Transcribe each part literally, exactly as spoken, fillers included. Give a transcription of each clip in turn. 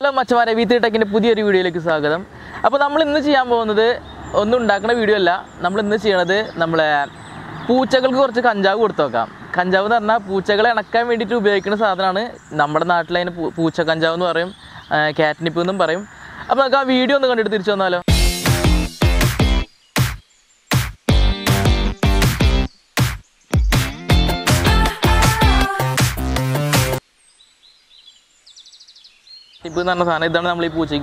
Hello, Machawara. We are taking a new video. We are going to make a video. We are going to make a video. We are Now, we have to the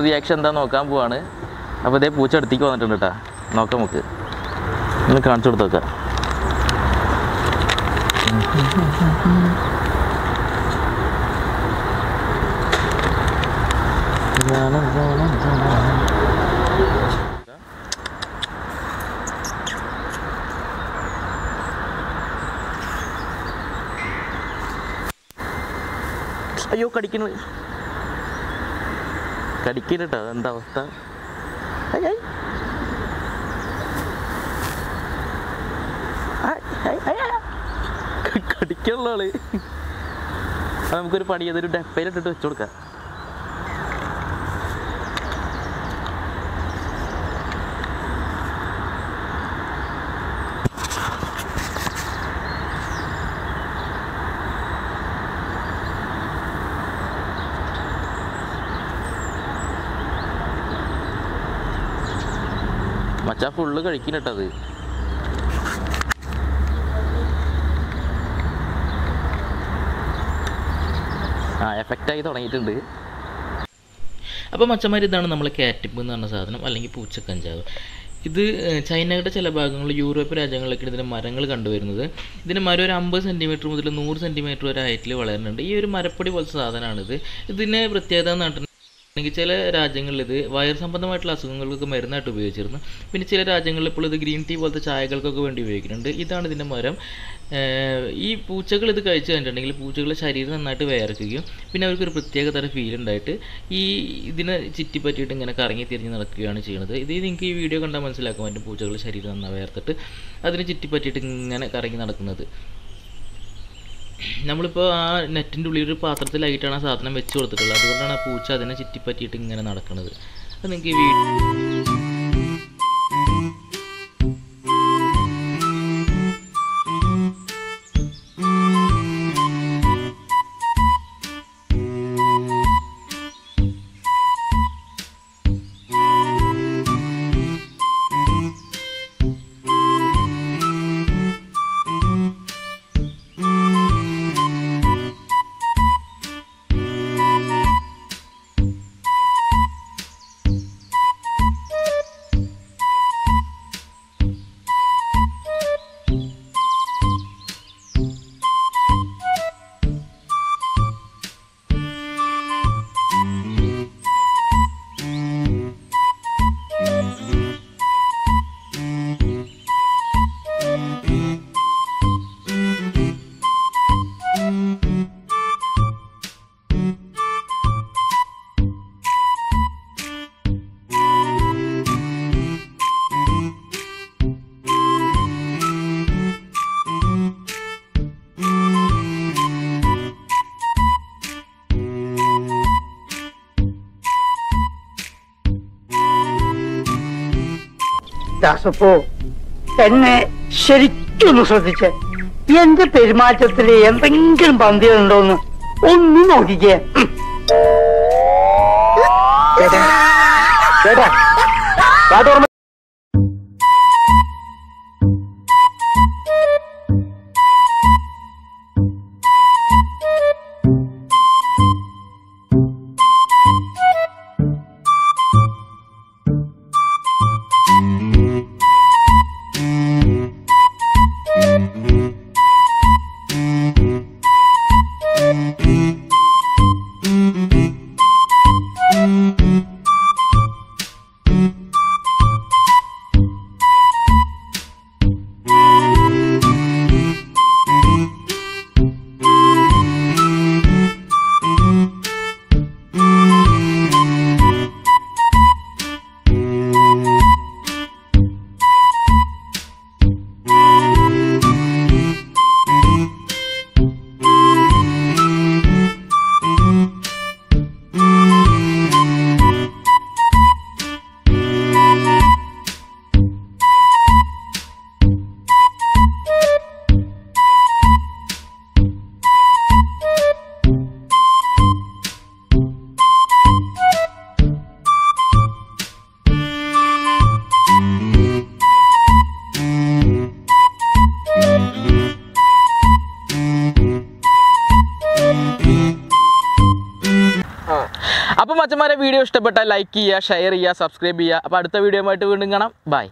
reaction. We have to do this. We have to do this. We have to do You can't get it. Can't get it. I'm going to party. I'm going to party. Macha full look at it. I affect it on eight days. About much amount of the cat tip on the southern Malingi Pucha Kanjao. If China to Chalabang, Europe, and the Marangal Kandu, then a matter amber centimetre with a noor centimetre height level and every marapoti was southern another. The neighbor theatre. Rajangal, wire some of the Matlasungal Marina to be a children. Pinichella Rajangal pull the green tea while the Chayakal and Divacant. Ethan in the Maram E. Puchakal the Kaja and Puchakal Shadis and Natu Airku. We never could put together a field and diet. E. Dinner chitty patting and a carnage in the Kiana. They think video condemns like when Puchakal Shadis and aware that other chitty patting and a carnage in another. Namlupa net into little path of the Lightana Satna mature the Ladana Pucha than a city petiting and another. I think give it. Dasapo, and Sherikun Sodice. Yen the Permach of the Lay and Pinkin Bandir and Lona. Oh, no, he gave. Better. Thank you. അപ്പോൾ മച്ചന്മാരെ video ഇഷ്ടപ്പെട്ടാൽ like ചെയ്യുക, share ചെയ്യുക, subscribe ചെയ്യുക. അപ്പോൾ അടുത്ത video ആയിട്ട് വീണ്ടും കാണാം. ബൈ.